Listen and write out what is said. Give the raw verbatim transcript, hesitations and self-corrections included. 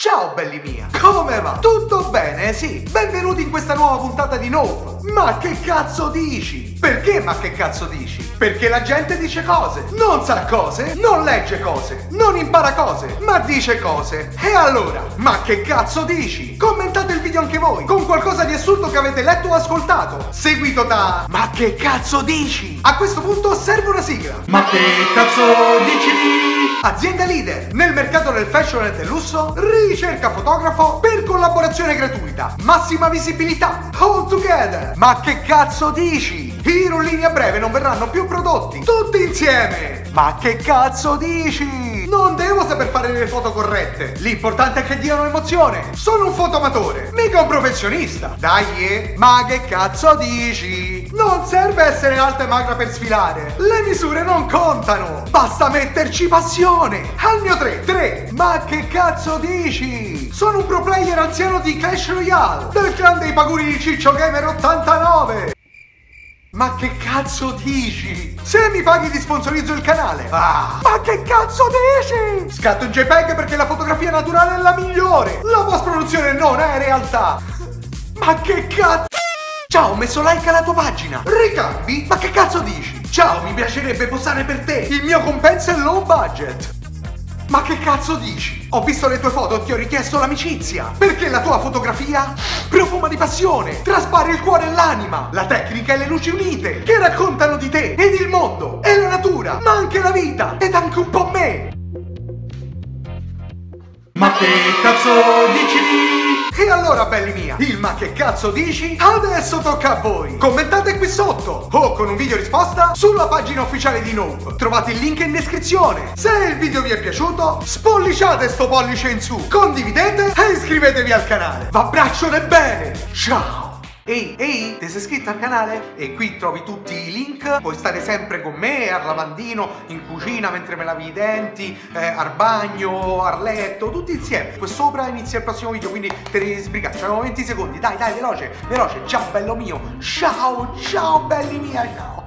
Ciao belli mia! Come va? Tutto bene? Sì! Benvenuti in questa nuova puntata di Noob! Ma che cazzo dici? Perché ma che cazzo dici? Perché la gente dice cose, non sa cose, non legge cose, non impara cose, ma dice cose. E allora, ma che cazzo dici? Commentate il video anche voi, con qualcosa di assurdo che avete letto o ascoltato, seguito da ma che cazzo dici? A questo punto serve una sigla. Ma che cazzo dici? Azienda leader nel mercato del fashion e del lusso, ricerca fotografo per collaborazione gratuita, massima visibilità, all together. Ma che cazzo dici? I rullini a breve non verranno più prodotti, tutti insieme. Ma che cazzo dici? Non devo saper fare le foto corrette, l'importante è che diano emozione. Sono un fotoamatore, mica un professionista. Dai, ma che cazzo dici? Non serve essere alta e magra per sfilare, le misure non contano, basta metterci passione. Al mio tre, tre, ma che cazzo dici? Sono un pro player anziano di Clash Royale, del clan dei paguri di Ciccio Gamer ottantanove. Ma che cazzo dici? Se mi paghi ti sponsorizzo il canale. Ah, ma che cazzo dici? Scatto in JPEG perché la fotografia naturale è la migliore. La post-produzione non è realtà. Ma che cazzo? Ciao, ho messo like alla tua pagina. Ricambi? Ma che cazzo dici? Ciao, mi piacerebbe posare per te. Il mio compenso è low budget. Ma che cazzo dici? Ho visto le tue foto e ti ho richiesto l'amicizia, perché la tua fotografia profuma di passione, traspare il cuore e l'anima, la tecnica e le luci unite che raccontano di te ed il mondo e la natura, ma anche la vita ed anche un po' me. Ma che cazzo dici? E allora belli mia, il ma che cazzo dici adesso tocca a voi. Commentate qui sotto o con un video risposta sulla pagina ufficiale di Noob. Trovate il link in descrizione. Se il video vi è piaciuto, spolliciate sto pollice in su, condividete e iscrivetevi al canale. V'abbraccio nel bene, ciao. Ehi, ehi, ti sei iscritto al canale? E qui trovi tutti i link, puoi stare sempre con me al lavandino, in cucina mentre me lavi i denti, eh, al bagno, al letto, tutti insieme. Qui sopra inizia il prossimo video, quindi te devi sbrigare, c'erano venti secondi, dai, dai, veloce, veloce, ciao bello mio, ciao, ciao belli mia, ciao.